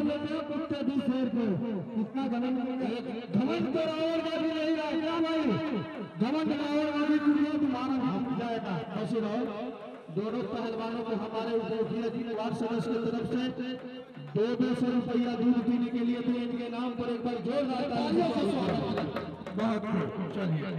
कितना घमंड घमंड तो रावण का भी नहीं रहा भाई, घमंड रावण का भी नहीं, तुम्हारा नाम जाएगा। ऐसे रहो दोनों पहलवानों को हमारे परिवार सदस्य की तरफ से 200 रुपया दूध पीने के लिए भी इनके नाम पर एक बार जोरदार तालियों से स्वागत। बहुत खूब, चलिए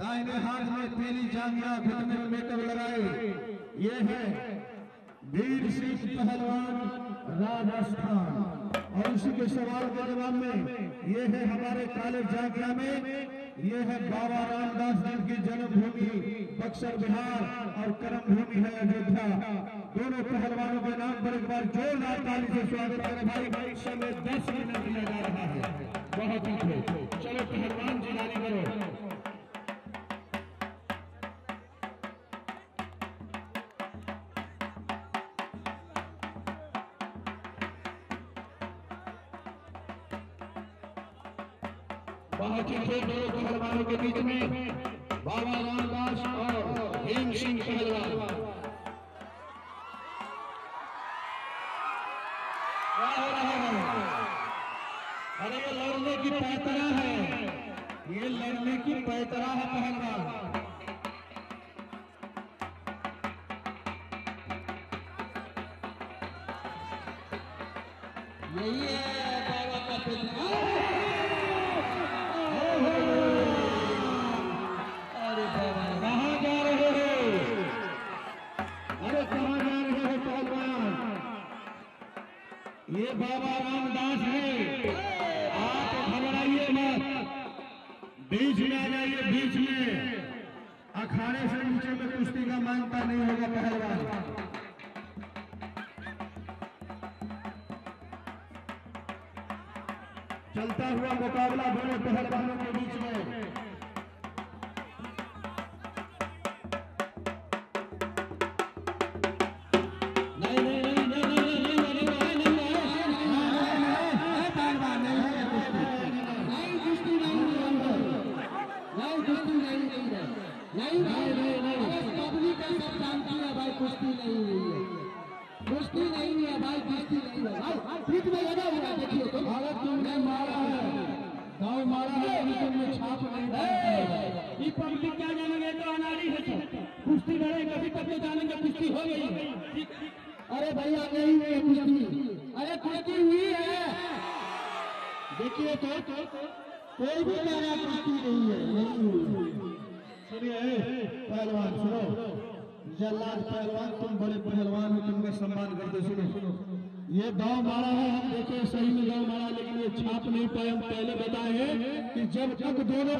दाहिने हाथ में तेरी जांघिया घटने में मेकअप लगाए, ये है वीर सिंह पहलवान राजस्थान। और उसी के सवाल के जवाब में ये है हमारे काले जांघिया में, ये है बाबा राम दास जिनकी जन्मभूमि बक्सर बिहार और कर्म भूमि है अयोध्या। दोनों पहलवानों के नाम पर एक बार जोरदार ताली से स्वागत करें भाई। परीक्षा में 10 मिनट लगा रहा है, बहुत ही चलो पहलवान जी जारी करो। बहुत ही खेल दोनों पहलवानों के बीच में बाबा राम दास और भीम सिंह पहलवान। अरे ये लड़ने की पैतरा है, ये लड़ने की पैतरा है पहलवान। यही है बाबा का पैतरा। ये बाबा राम दास है, आप घबराइए मत, बीच में आ जाइए। बीच में अखाड़े से नीचे में कुश्ती का मानता नहीं होगा पहलवान। चलता हुआ मुकाबला दोनों पहलवानों के बीच में। अरे भैया नहीं हुई है कुश्ती, अरे कुश्ती हुई है। देखिए तो कोई भी कहना कुश्ती नहीं है। सुनिए पहलवान, सुनो जल्लाद पहलवान, तुम बड़े पहलवान हो, तुमने सम्मान करते। सुनो ये दाव मारा है, हम देखे सही में दाव मारा, लेकिन ये छाप नहीं पाए। हम पहले बताए कि जब तक दोनों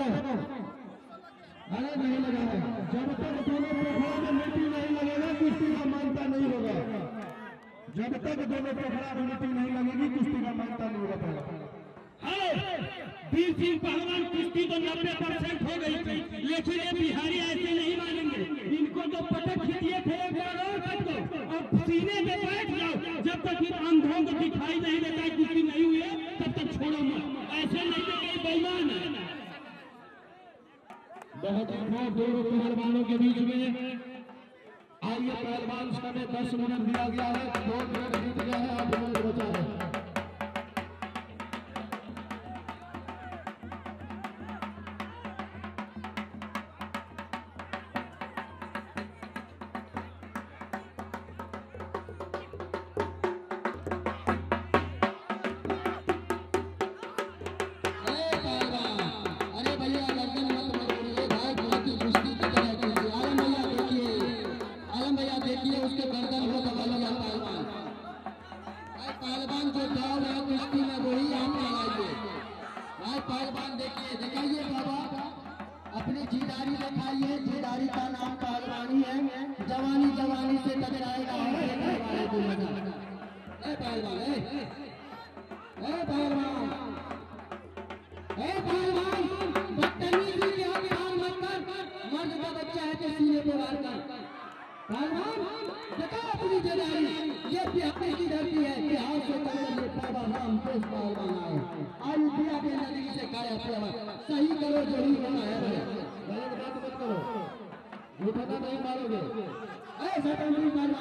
अरे नहीं लगा है, जब तक दोनों पोखरा में मिट्टी नहीं लगेगा कुश्ती का मानता नहीं होगा। जब तक दोनों पोखरा में मिट्टी नहीं लगेगी कुश्ती का मानता नहीं होगा। वीर सिंह पहलवान कुश्ती तो 90% हो गई थी, लेकिन ये बिहारी ऐसे नहीं मानेंगे। इनको तो पटक खींचिए थे एक बार और सीने में बैठ जाओ। जब तक इन अंधों को दिखाई नहीं देता है कुश्ती नहीं हुई है तब तक छोड़ो मत, ऐसे नहीं तो कोई बेईमान है। बहुत खूब, दोनों पहलवानों के बीच में आइए पहलवान। समय 10 मिनट दिया गया है, 2 मिनट बीत गया है, आप लोग बचा है। सही करो, जरूर होना है। उठाना नहीं मारोगे ऐसा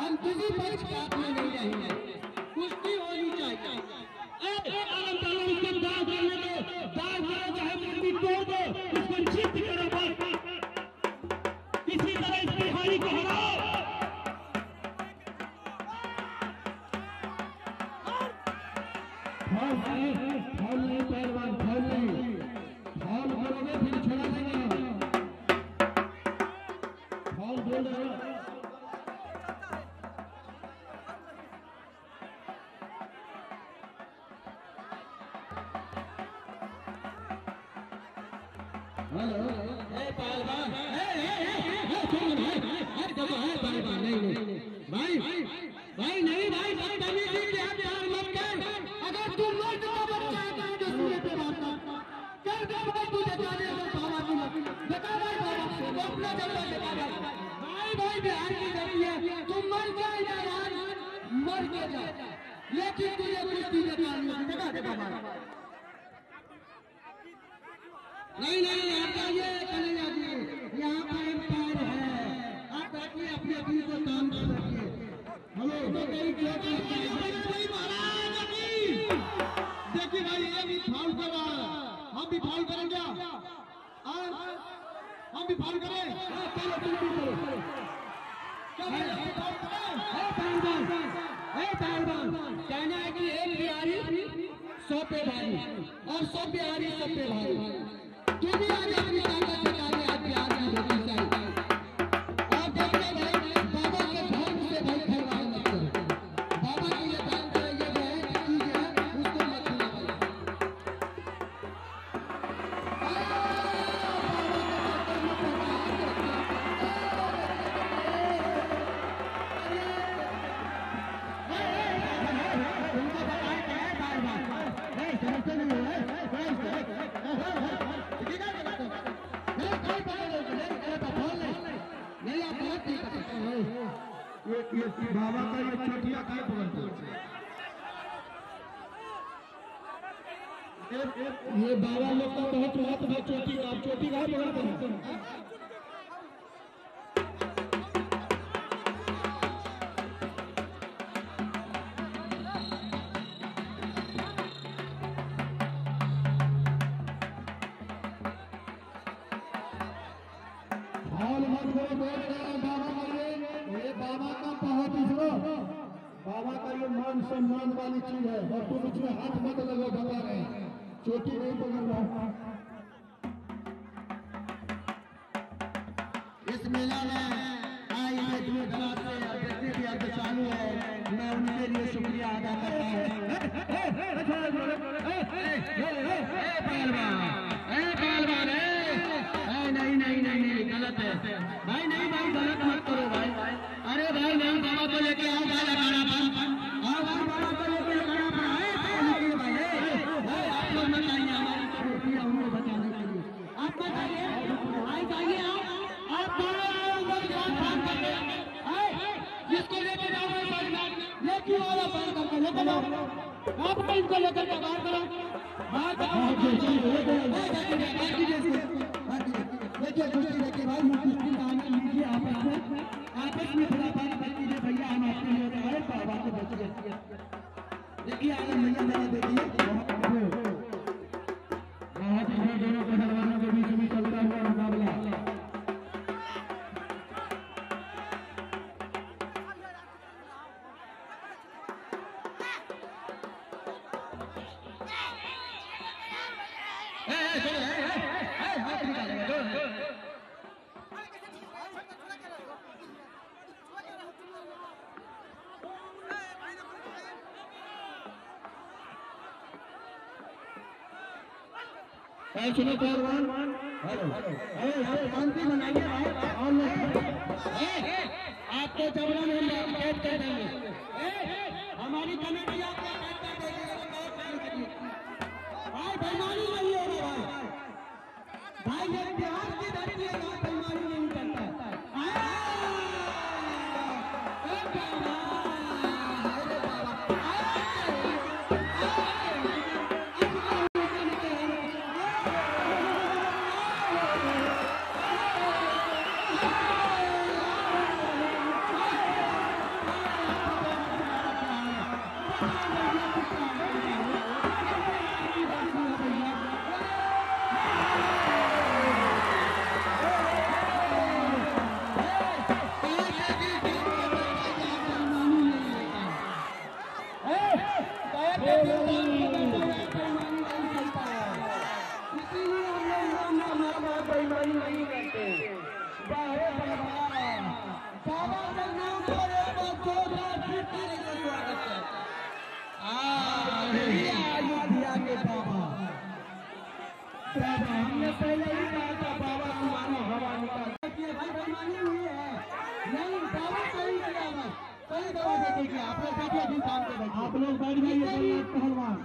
हम किसी पक्ष का नहीं रहेंगे। कुश्ती होनी चाहिए किसी तरह इस बिहारी को हराओ। हेलो हे पहलवान हे पहलवान नहीं भाई भाई नहीं भाई अगर तू मर्द का बच्चा है तो सूर्य पे मारता कर दे भाई तुझे जाने दो बाबा जी बता भाई बाबा तो अपना जलवा दिखा दे भाई भाई बिहार की गली है तू मर जाए ना यार मर के जा लेकिन तुझे कुश्ती में जान नहीं दिखा दे बाबा नहीं नहीं यहाँ पर एक पैर है आप बैठिए अपनी अपनी को काम कर रखिए। हेलो देखिए भाई ये भी फाउल कर रहा है हम भी फाउल करेंगे हम भी फाउल करें चलो चलो कहना है कि एक बिहारी सौ पे भारी और सौ बिहारी सब पे भारी तू भी आज अपनी ताकत से आगे आज प्यार में होती चाहिए और देखते भाई बाबा के धर्म से भाई खरवाड़ मत करो बाबा की ये बात है ये बहन की है उसको मत सुनाओ उनका भाई आए क्या है बार बार नहीं समझते नहीं है ये बाबा का ये चोटिया कहीं पकड़ते ये बाबा लोग का बहुत महत्व है चोटी का चोटी कहाँ पकड़ते हैं सम्मान वाली चीज है और तुम इसमें हाथ मत लगा बता रहे हैं चोटी नहीं पकड़ रहा। इस मेला में आए हुए दूर दराज से जितने भी अर्धचालू है मैं उनके लिए शुक्रिया अदा करता हूँ। नहीं नहीं नहीं गलत है भाई नहीं भाई गलत मत करो भाई अरे भाई नहीं बाबा को लेके आओ भाई आपको इनको लेकर के बाहर करो बाहर देखिए कुश्ती देखिए भाई कुश्ती आने लीजिए आपस में थोड़ा बात कर लीजिए भैया हम आपके लिए हमारे बाबा को बच गए देखिए आगे भैया मेरा देखिए बहुत ही दोनों पहलवानों के बीच में चलता हुआ मुकाबला सुनो पहलवान शांति बनाइए आपको जबरन हम कैद कर देंगे हमारी कमेटी आपको कैद कर देगी भाई बेईमानी नहीं होगा भाई भाई ये बिहार की धरती है यहाँ बेईमानी नहीं करता में हमारे बाप बेईमानी नहीं करते। बाबा बाबा का नाम पर एक बार दो बार फिर तेरे को स्वागत है। अयोध्या के बाबा बाबा हमने पहले ही कहा था बाबा तुम्हारा हवा निकाल के भाई बेईमानी हुई है। नहीं बाबा सही जगह पर सही दवा देखेगी। आप लोग बैठ जाइए पहलवान।